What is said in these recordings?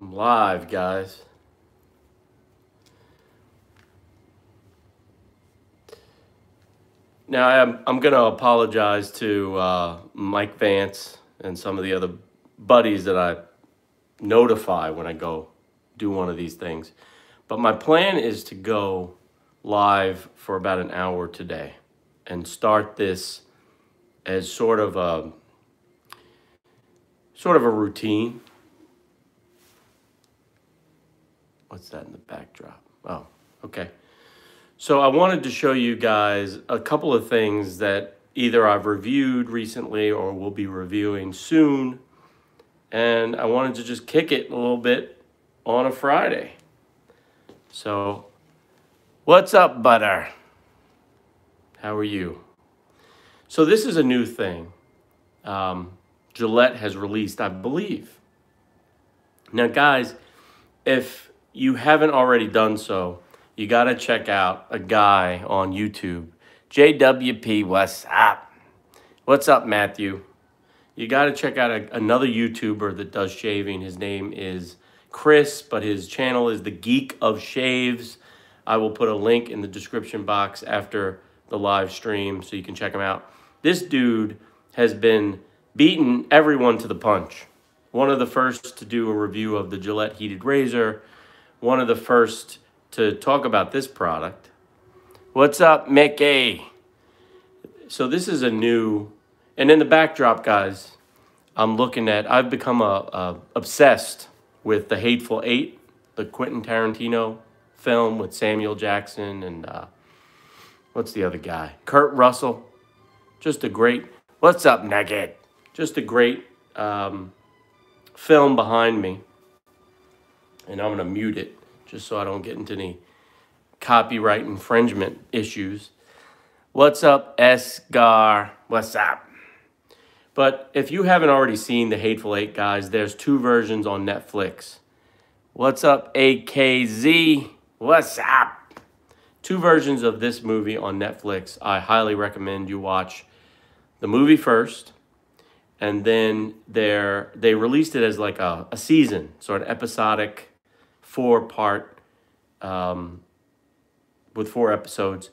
I'm live, guys. Now, I'm going to apologize to Mike Vance and some of the other buddies that I notify when I go do one of these things. But my plan is to go live for about an hour today and start this as sort of a routine. What's that in the backdrop? Oh, okay. So I wanted to show you guys a couple of things that either I've reviewed recently or will be reviewing soon. And I wanted to just kick it a little bit on a Friday. So, what's up, butter? How are you? So this is a new thing. Gillette has released, I believe. Now, guys, if you haven't already done so, you got to check out a guy on YouTube. JWP, what's up? What's up, Matthew? You got to check out another YouTuber that does shaving. His name is Chris, but his channel is The Geek of Shaves. I will put a link in the description box after the live stream so you can check him out. This dude has been beating everyone to the punch. One of the first to do a review of the Gillette Heated Razor. One of the first to talk about this product. What's up, Mickey? So this is a new, and in the backdrop, guys, I'm looking at, I've become obsessed with The Hateful Eight, the Quentin Tarantino film with Samuel Jackson and what's the other guy? Kurt Russell. Just a great, what's up, Nugget? Just a great film behind me. And I'm going to mute it just so I don't get into any copyright infringement issues. What's up, Esgar? What's up? But if you haven't already seen The Hateful Eight, guys, there's two versions on Netflix. What's up, AKZ? What's up? Two versions of this movie on Netflix. I highly recommend you watch the movie first. And then they released it as like a season, sort of episodic, four-part, with 4 episodes.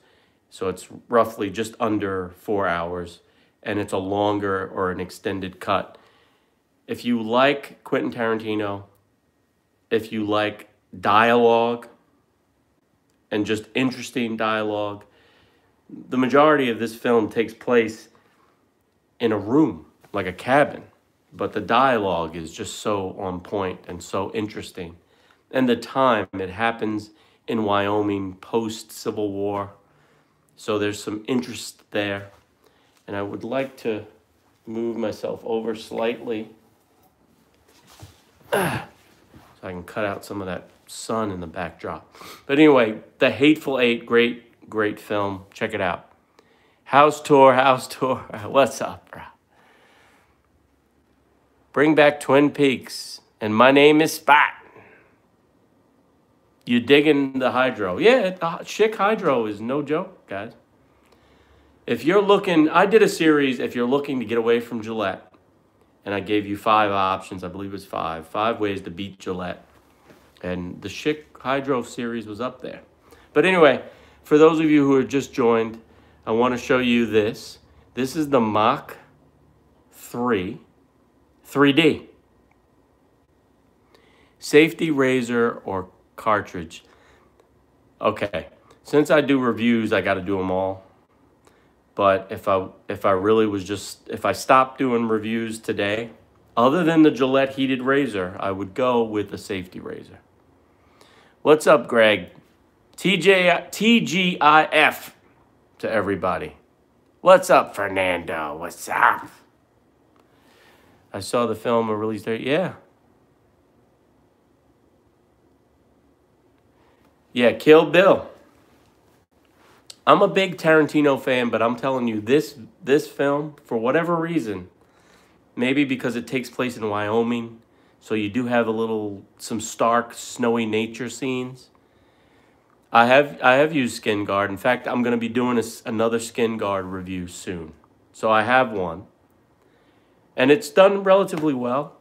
So it's roughly just under 4 hours, and it's a longer or an extended cut. If you like Quentin Tarantino, if you like dialogue, and just interesting dialogue, the majority of this film takes place in a room, like a cabin, but the dialogue is just so on point and so interesting. And the time it happens in Wyoming post-Civil War. So there's some interest there. And I would like to move myself over slightly so I can cut out some of that sun in the backdrop. But anyway, The Hateful Eight, great, great film. Check it out. House tour, what's up, bro? Bring back Twin Peaks, and my name is Spot. You digging the Hydro? Yeah, the Schick Hydro is no joke, guys. If you're looking, I did a series, if you're looking to get away from Gillette, and I gave you 5 options, I believe it was 5 ways to beat Gillette. And the Schick Hydro series was up there. But anyway, for those of you who have just joined, I want to show you this. This is the Mach 3. 3D. Safety razor or cartridge. Okay, since I do reviews, I got to do them all. But if I stopped doing reviews today, other than the Gillette Heated Razor, I would go with the safety razor. What's up, Greg? TGIF to everybody. What's up, Fernando? What's up? I saw the film released there. Yeah. Yeah, Kill Bill. I'm a big Tarantino fan, but I'm telling you, this film, for whatever reason, maybe because it takes place in Wyoming, so you do have some stark, snowy nature scenes. I have used Skin Guard. In fact, I'm going to be doing another Skin Guard review soon. So I have one. And it's done relatively well.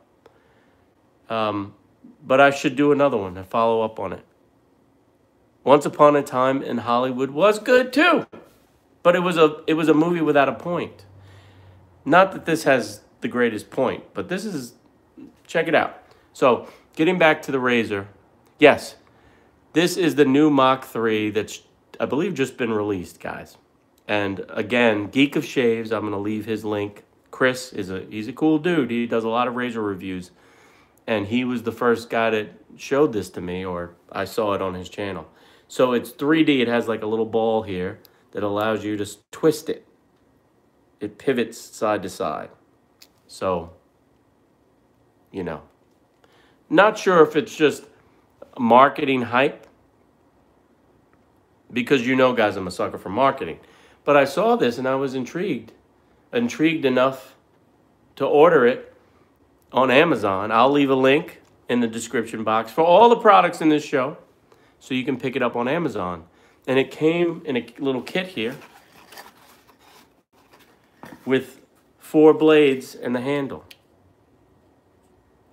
but I should do another one and follow up on it. Once Upon a Time in Hollywood was good too, but it was a movie without a point. Not that this has the greatest point, but this is, check it out. So getting back to the razor, yes, this is the new Mach 3 that's, I believe, just been released, guys. And again, Geek of Shaves, I'm going to leave his link. Chris, he's a cool dude. He does a lot of razor reviews. And he was the first guy that showed this to me, or I saw it on his channel. So it's 3D. It has like a little ball here that allows you to twist it. It pivots side to side. So, you know. Not sure if it's just marketing hype, because you know, guys, I'm a sucker for marketing. But I saw this and I was intrigued. Intrigued enough to order it on Amazon. I'll leave a link in the description box for all the products in this show, so you can pick it up on Amazon. And it came in a little kit here with 4 blades and the handle,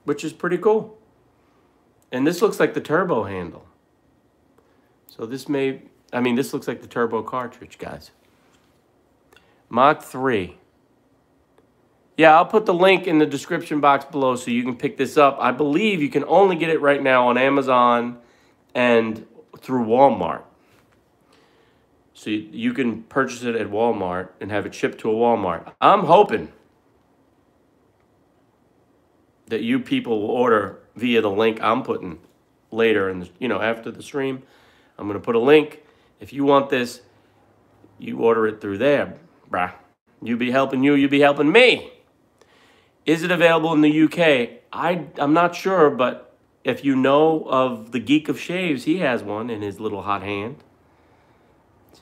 which is pretty cool. And this looks like the turbo handle. So this may, I mean, this looks like the turbo cartridge, guys. Mach 3. Yeah, I'll put the link in the description box below so you can pick this up. I believe you can only get it right now on Amazon and through Walmart. So you can purchase it at Walmart and have it shipped to a Walmart. I'm hoping that you people will order via the link I'm putting later in the, you know, after the stream. I'm going to put a link. If you want this, you order it through there, bruh. You be helping you, you be helping me. Is it available in the UK? I'm not sure, but if you know of the Geek of Shaves, he has one in his little hot hand.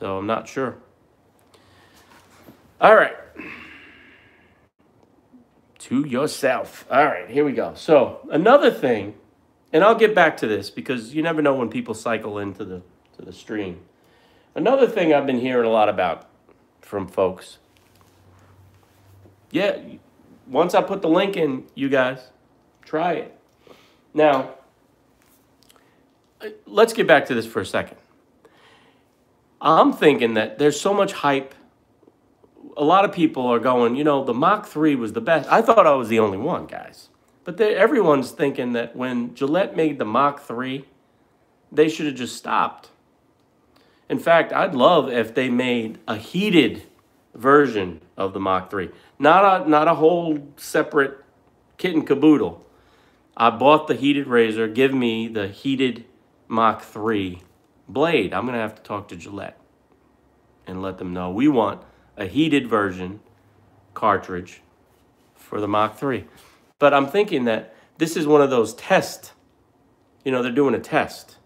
So I'm not sure. All right. To yourself. All right, here we go. So another thing, and I'll get back to this because you never know when people cycle into the stream. Another thing I've been hearing a lot about from folks. Yeah, once I put the link in, you guys, try it. Now, let's get back to this for a second. I'm thinking that there's so much hype. A lot of people are going, you know, the Mach 3 was the best. I thought I was the only one, guys. But everyone's thinking that when Gillette made the Mach 3, they should have just stopped. In fact, I'd love if they made a heated version of the Mach 3. Not a whole separate kit and caboodle. I bought the heated razor. Give me the heated Mach 3 blade. I'm going to have to talk to Gillette and let them know we want a heated version cartridge for the Mach 3. But I'm thinking that this is one of those tests. You know, they're doing a test.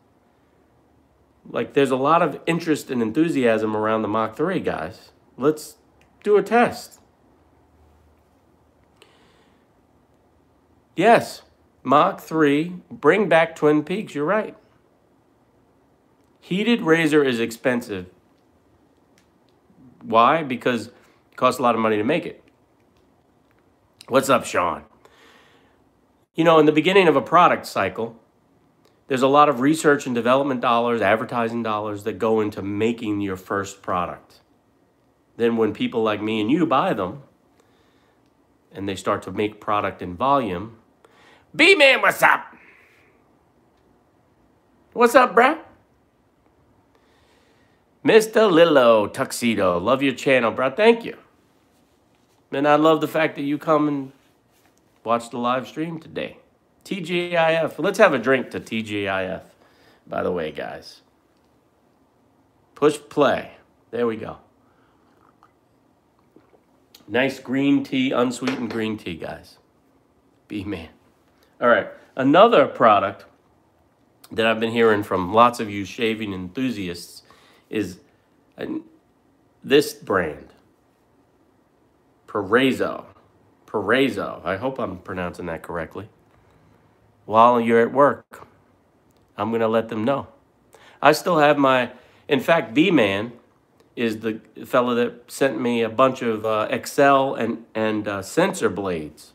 Like, there's a lot of interest and enthusiasm around the Mach 3, guys. Let's do a test. Yes, Mach 3, bring back Twin Peaks. You're right. Heated razor is expensive. Why? Because it costs a lot of money to make it. What's up, Sean? You know, in the beginning of a product cycle, there's a lot of research and development dollars, advertising dollars that go into making your first product. Then when people like me and you buy them, and they start to make product in volume, B-Man, what's up? What's up, bruh? Mr. Lillo Tuxedo, love your channel, bro. Thank you. Man, I love the fact that you come and watch the live stream today. TGIF. Let's have a drink to TGIF, by the way, guys. Push play. There we go. Nice green tea, unsweetened green tea, guys. B-Man. All right. Another product that I've been hearing from lots of you shaving enthusiasts is this brand, Proraso. Proraso. I hope I'm pronouncing that correctly. While you're at work, I'm going to let them know. I still have my, in fact, B-Man is the fellow that sent me a bunch of Excel and sensor blades.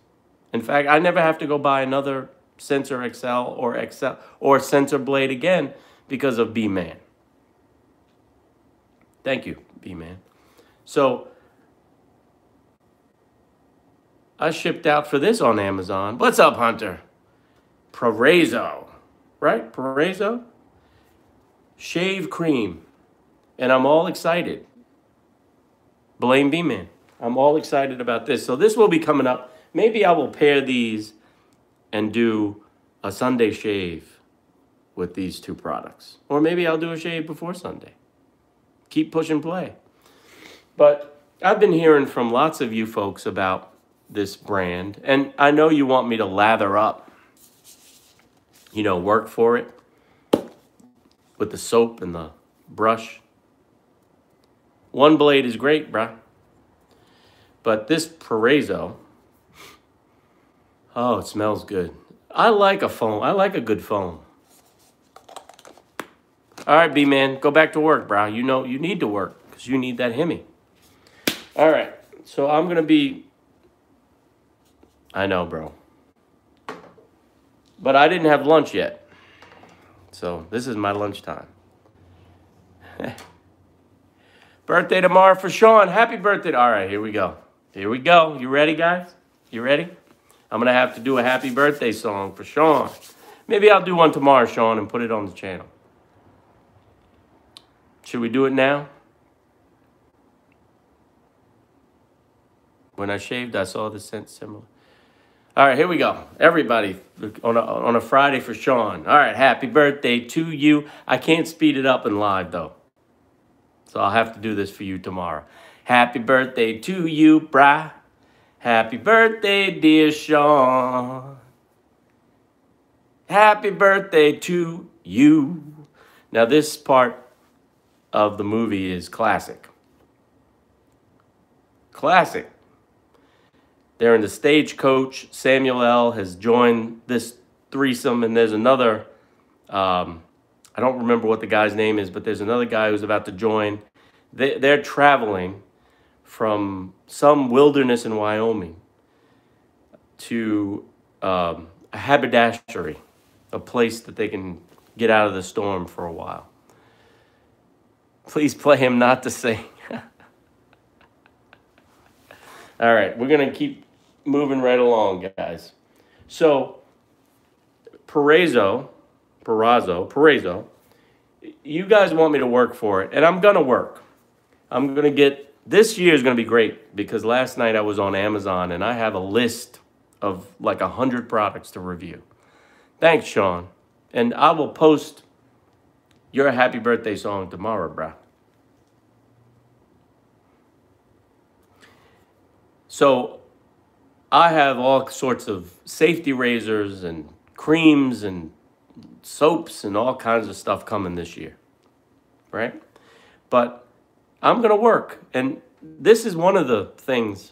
In fact, I never have to go buy another Sensor XL or Sensor Blade again because of B-Man. Thank you, B-Man. So I shipped out for this on Amazon. What's up, Hunter? Proraso, right? Proraso shave cream, and I'm all excited. Blame B-Man. I'm all excited about this. So this will be coming up. Maybe I will pair these and do a Sunday shave with these two products. Or maybe I'll do a shave before Sunday. Keep pushing play. But I've been hearing from lots of you folks about this brand. And I know you want me to lather up. You know, work for it. With the soap and the brush. One blade is great, bruh. But this Proraso, oh, it smells good. I like a foam. I like a good foam. All right, B-Man, go back to work, bro. You know you need to work because you need that Hemi. All right, so I'm going to be... I know, bro. But I didn't have lunch yet. So this is my lunchtime. Birthday tomorrow for Sean. Happy birthday. All right, here we go. Here we go. You ready, guys? You ready? I'm going to have to do a happy birthday song for Sean. Maybe I'll do one tomorrow, Sean, and put it on the channel. Should we do it now? When I shaved, I saw the scent similar. All right, here we go. Everybody, on a Friday for Sean. All right, happy birthday to you. I can't speed it up in live, though. So I'll have to do this for you tomorrow. Happy birthday to you, brah. Happy birthday, dear Sean. Happy birthday to you. Now, this part of the movie is classic. Classic. They're in the stagecoach. Samuel L. has joined this threesome, and there's another, I don't remember what the guy's name is, but there's another guy who's about to join. They're traveling from some wilderness in Wyoming to a haberdashery, a place that they can get out of the storm for a while. Please play him not to sing. All right, we're going to keep moving right along, guys. So, Proraso, you guys want me to work for it, and I'm going to work. I'm going to get... This year is going to be great because last night I was on Amazon and I have a list of like 100 products to review. Thanks, Sean. And I will post your happy birthday song tomorrow, bruh. So I have all sorts of safety razors and creams and soaps and all kinds of stuff coming this year, right? But I'm going to work, and this is one of the things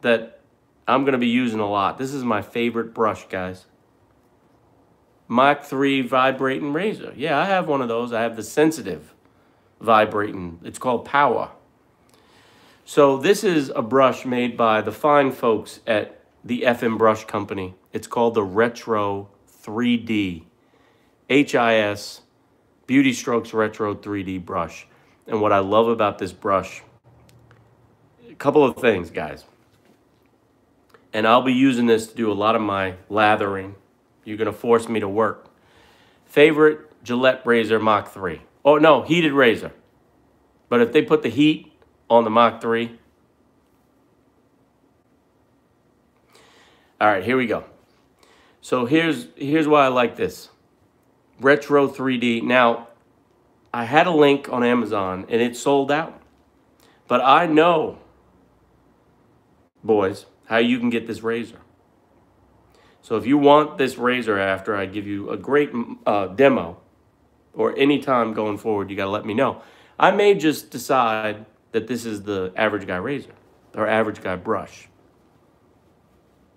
that I'm going to be using a lot. This is my favorite brush, guys. Mach 3 vibrating razor. Yeah, I have one of those. I have the sensitive vibrating. It's called Power. So this is a brush made by the fine folks at the FM Brush Company. It's called the Retro 3D. H.I.S. Beauty Strokes Retro 3D Brush. And what I love about this brush, a couple of things, guys. And I'll be using this to do a lot of my lathering. You're going to force me to work. Favorite Gillette razor, Mach 3. Oh, no, heated razor. But if they put the heat on the Mach 3. All right, here we go. So here's why I like this. Retro 3D. Now, I had a link on Amazon, and it sold out. But I know, boys, how you can get this razor. So if you want this razor after I give you a great demo, or any time going forward, you got to let me know. I may just decide that this is the average guy razor, or average guy brush.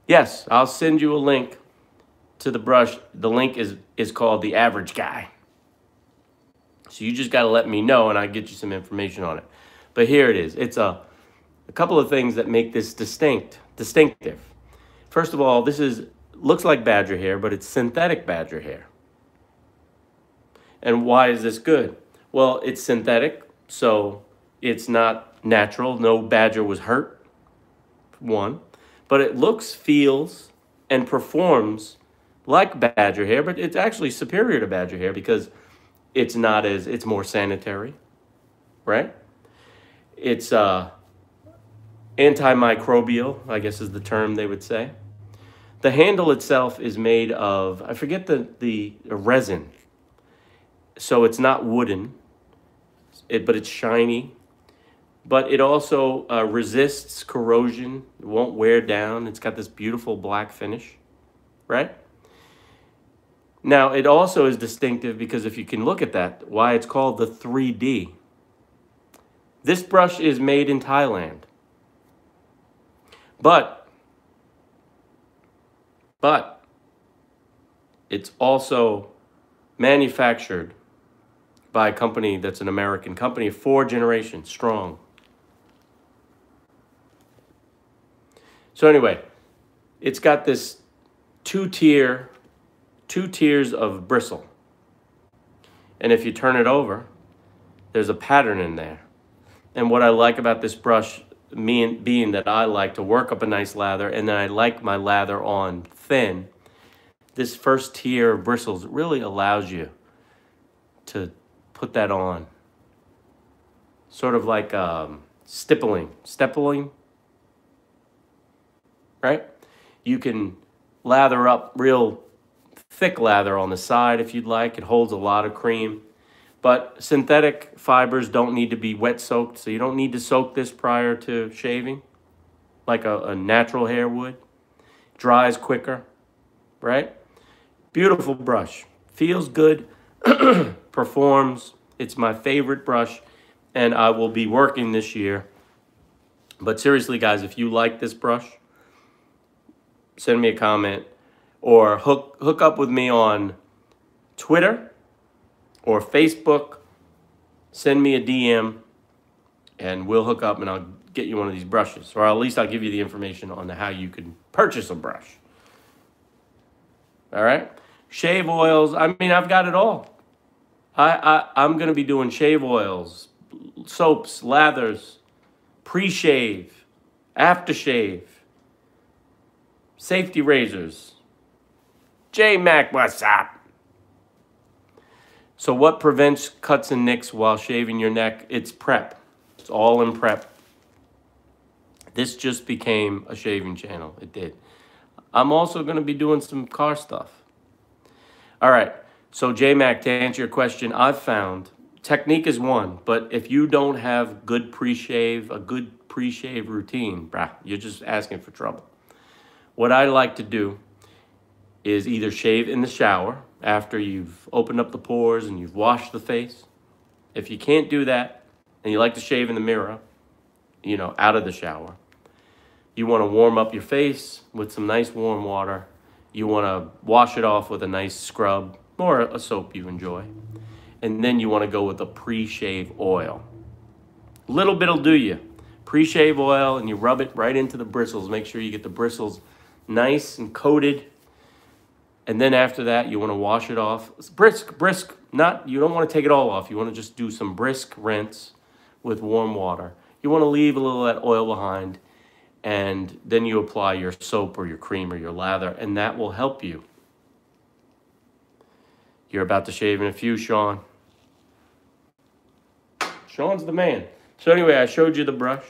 Yes, I'll send you a link to the brush. The link is called the average guy. So you just got to let me know, and I'll get you some information on it. But here it is. It's a couple of things that make this distinctive. First of all, this is looks like badger hair, but it's synthetic badger hair. And why is this good? Well, it's synthetic, so it's not natural. No badger was hurt, one. But it looks, feels, and performs like badger hair, but it's actually superior to badger hair because it's not as, it's more sanitary, right? It's antimicrobial, I guess is the term they would say. The handle itself is made of, I forget the resin. So it's not wooden, but it's shiny. But it also resists corrosion. It won't wear down. It's got this beautiful black finish, right? Now, it also is distinctive because if you can look at that, why it's called the 3D. This brush is made in Thailand. But it's also manufactured by a company that's an American company, 4 generations strong. So anyway, it's got this two tiers of bristle. And if you turn it over, there's a pattern in there. And what I like about this brush, being that I like to work up a nice lather, and then I like my lather on thin, this first tier of bristles really allows you to put that on. Sort of like stippling, right? You can lather up real thick lather on the side if you'd like. It holds a lot of cream. But synthetic fibers don't need to be wet soaked, so you don't need to soak this prior to shaving like a natural hair would. Dries quicker, right? Beautiful brush. Feels good, performs. It's my favorite brush, and I will be working this year. But seriously, guys, if you like this brush, send me a comment or hook up with me on Twitter or Facebook. Send me a DM and we'll hook up and I'll get you one of these brushes, or at least I'll give you the information on how you can purchase a brush. All right, shave oils. I mean, I've got it all. I'm gonna be doing shave oils, soaps, lathers, pre-shave, aftershave, safety razors. J-Mac, what's up? So what prevents cuts and nicks while shaving your neck? It's prep. It's all in prep. This just became a shaving channel. It did. I'm also going to be doing some car stuff. All right. So J-Mac, to answer your question, I've found technique is one, but if you don't have good pre-shave, a good pre-shave routine, brah, you're just asking for trouble. What I like to do is either shave in the shower after you've opened up the pores and you've washed the face. If you can't do that and you like to shave in the mirror, you know, out of the shower, you want to warm up your face with some nice warm water. You want to wash it off with a nice scrub or a soap you enjoy. And then you want to go with a pre-shave oil. Little bit'll do you. Pre-shave oil, and you rub it right into the bristles. Make sure you get the bristles nice and coated. And then after that, you want to wash it off. It's brisk, not, you don't want to take it all off. You want to just do some brisk rinse with warm water. You want to leave a little of that oil behind, and then you apply your soap or your cream or your lather, and that will help you. You're about to shave in a few, Sean. Sean's the man. So anyway, I showed you the brush.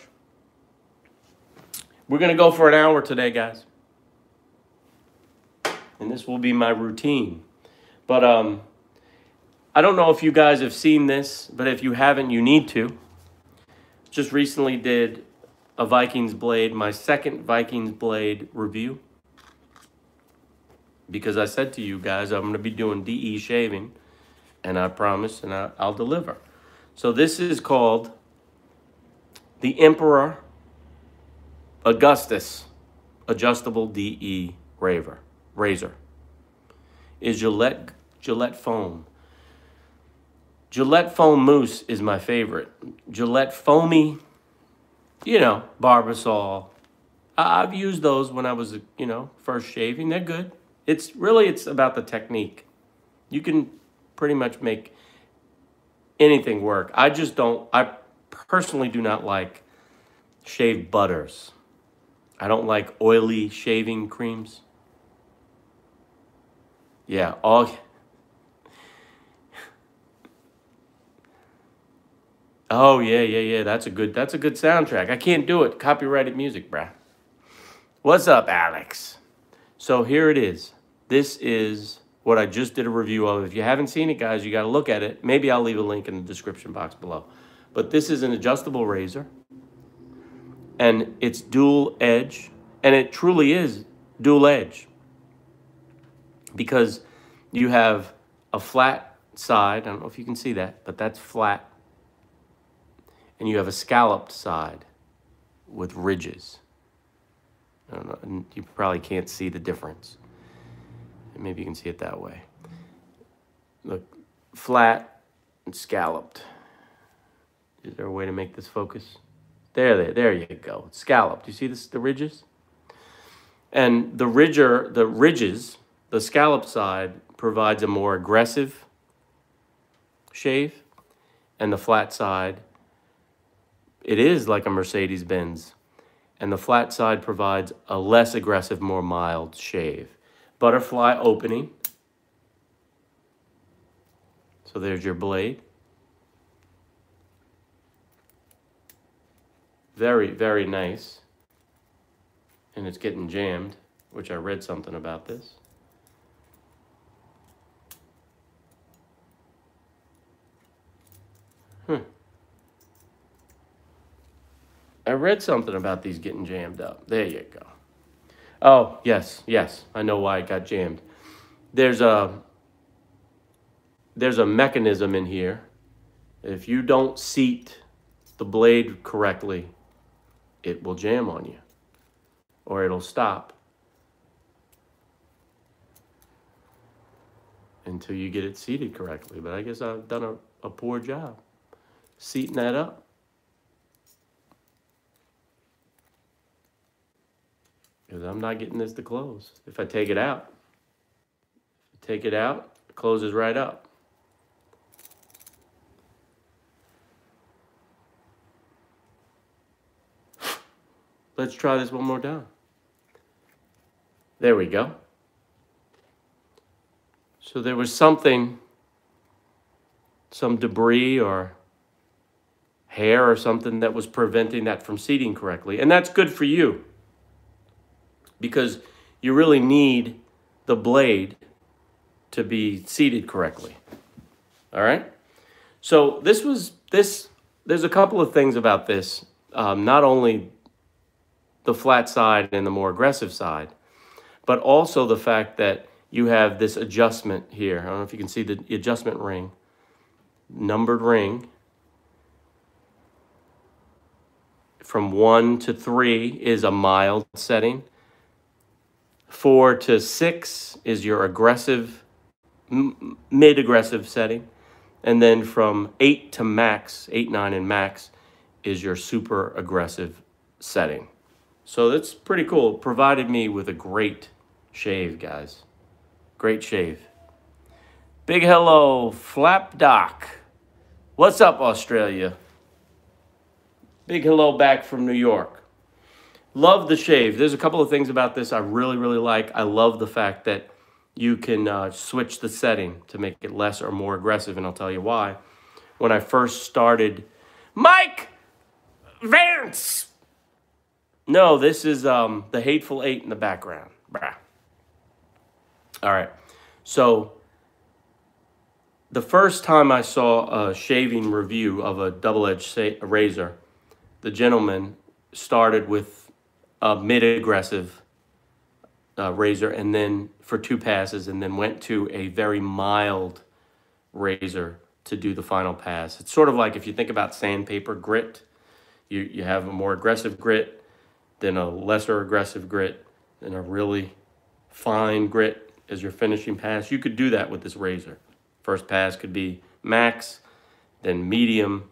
We're going to go for an hour today, guys. And this will be my routine. But I don't know if you guys have seen this, but if you haven't, you need to. Just recently did a Vikings Blade, my second Vikings Blade review. Because I said to you guys, I'm going to be doing DE shaving. And I promise, and I'll deliver. So this is called the Emperor Augustus Adjustable DE Razor. Is Gillette foam. Gillette foam mousse is my favorite. Gillette foamy, you know, Barbasol. I've used those when I was, you know, first shaving. They're good. It's about the technique. You can pretty much make anything work. I just don't, I personally do not like shave butters. I don't like oily shaving creams. Yeah, all... Oh, yeah, that's a good soundtrack. I can't do it. Copyrighted music, bruh. What's up, Alex? So here it is. This is what I just did a review of. If you haven't seen it, guys, you got to look at it. Maybe I'll leave a link in the description box below. But this is an adjustable razor, and it's dual edge, and it truly is dual edge because you have a flat side. I don't know if you can see that, but that's flat. And you have a scalloped side with ridges. I don't know, you probably can't see the difference. Maybe you can see it that way. Look, flat and scalloped. Is there a way to make this focus? There you go. It's scalloped. You see this, the ridges? And the scalloped side provides a more aggressive shave, and the flat side, it is like a Mercedes-Benz, and the flat side provides a less aggressive, more mild shave. Butterfly opening. So there's your blade. Very, very nice. And it's getting jammed, which I read something about this. I read something about these getting jammed up. There you go. Oh, yes. I know why it got jammed. There's a mechanism in here. If you don't seat the blade correctly, it will jam on you, or it'll stop until you get it seated correctly. But I guess I've done a poor job seating that up. Because I'm not getting this to close. If I take it out, it closes right up. Let's try this one more time. There we go. So there was something, some debris or hair or something that was preventing that from seating correctly. And that's good for you, because you really need the blade to be seated correctly. All right? So there's a couple of things about this, not only the flat side and the more aggressive side, but also the fact that you have this adjustment here. I don't know if you can see the adjustment ring, numbered ring. From 1 to 3 is a mild setting. 4 to 6 is your aggressive, mid-aggressive setting. And then from 8, 9, and max is your super aggressive setting. So that's pretty cool. It provided me with a great shave, guys. Great shave. Big hello, Flapdoc. What's up, Australia? Big hello back from New York. Love the shave. There's a couple of things about this I really, really like. I love the fact that you can switch the setting to make it less or more aggressive, and I'll tell you why. When I first started... Mike Vance! No, this is The Hateful Eight in the background. Brah. All right. So, the first time I saw a shaving review of a double-edged razor, the gentleman started with a mid-aggressive razor, and then for 2 passes, and then went to a very mild razor to do the final pass. It's sort of like if you think about sandpaper grit, you have a more aggressive grit, then a lesser aggressive grit, and a really fine grit as your finishing pass. You could do that with this razor. First pass could be max, then medium,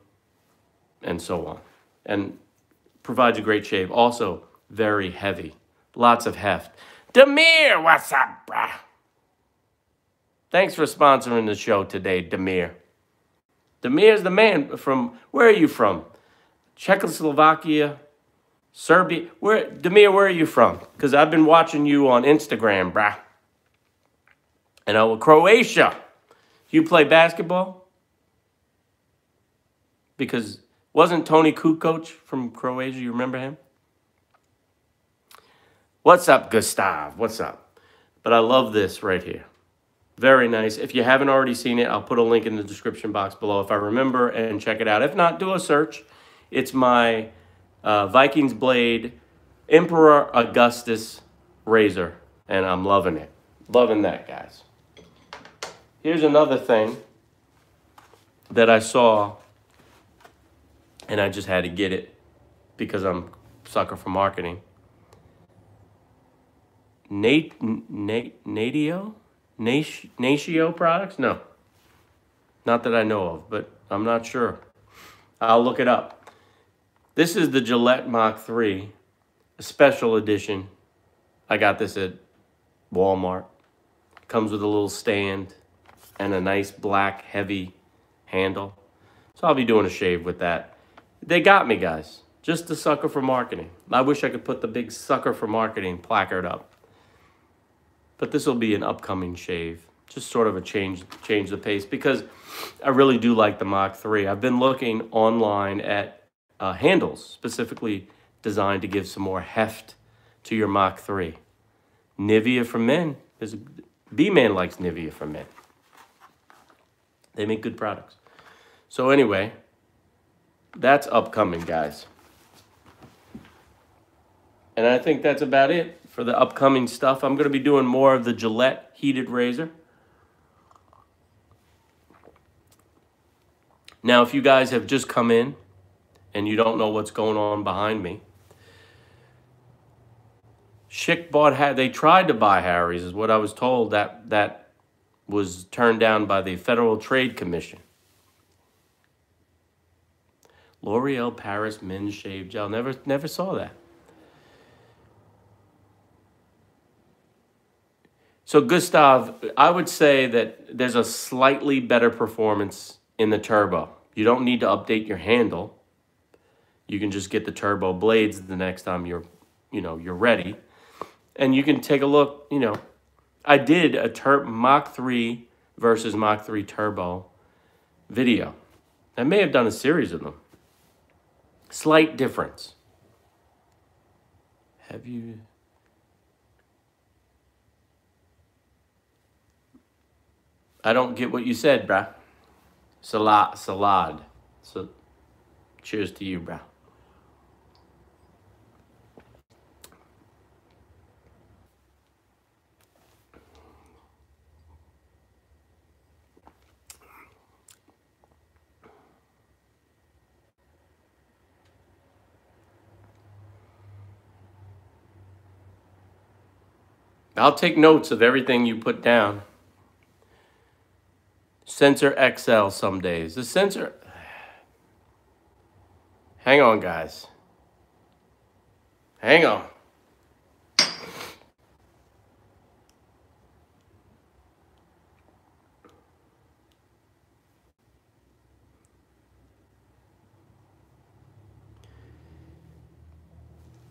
and so on. And provides a great shave. Also, very heavy. Lots of heft. Demir, what's up, bruh? Thanks for sponsoring the show today, Demir. Demir's the man from, where are you from? Czechoslovakia, Serbia. Where, Demir, where are you from? Because I've been watching you on Instagram, brah. And oh, Croatia. You play basketball? Because wasn't Tony Kukoc from Croatia? You remember him? What's up, Gustav? What's up? But I love this right here. Very nice. If you haven't already seen it, I'll put a link in the description box below if I remember, and check it out. If not, do a search. It's my Vikings Blade Emperor Augustus razor, and I'm loving it. Loving that, guys. Here's another thing that I saw, and I just had to get it because I'm a sucker for marketing. Natio products? No. Not that I know of, but I'm not sure. I'll look it up. This is the Gillette Mach 3 special edition. I got this at Walmart. Comes with a little stand and a nice black heavy handle. So I'll be doing a shave with that. They got me, guys. Just a sucker for marketing. I wish I could put the big sucker for marketing placard up. But this will be an upcoming shave. Just sort of a change the pace, because I really do like the Mach 3. I've been looking online at handles specifically designed to give some more heft to your Mach 3. Nivea for men. B-Man likes Nivea for men. They make good products. So anyway, that's upcoming, guys. And I think that's about it for the upcoming stuff. I'm going to be doing more of the Gillette Heated Razor. Now, if you guys have just come in and you don't know what's going on behind me, Schick bought, they tried to buy Harry's, is what I was told. That was turned down by the Federal Trade Commission. L'Oreal Paris Men's Shave Gel. Never saw that. So Gustav, I would say that there's a slightly better performance in the turbo. You don't need to update your handle. You can just get the turbo blades the next time you're ready. And you can take a look, you know. I did a Mach 3 versus Mach 3 turbo video. I may have done a series of them. Slight difference. Have you... I don't get what you said, bruh. Salad. So, cheers to you, bruh. I'll take notes of everything you put down. Sensor XL some days. The sensor... Hang on, guys. Hang on.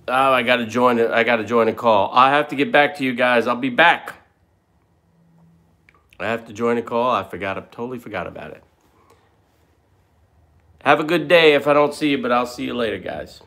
Oh, I gotta join a call. I have to get back to you guys. I'll be back. I have to join a call. I totally forgot about it. Have a good day if I don't see you, but I'll see you later, guys.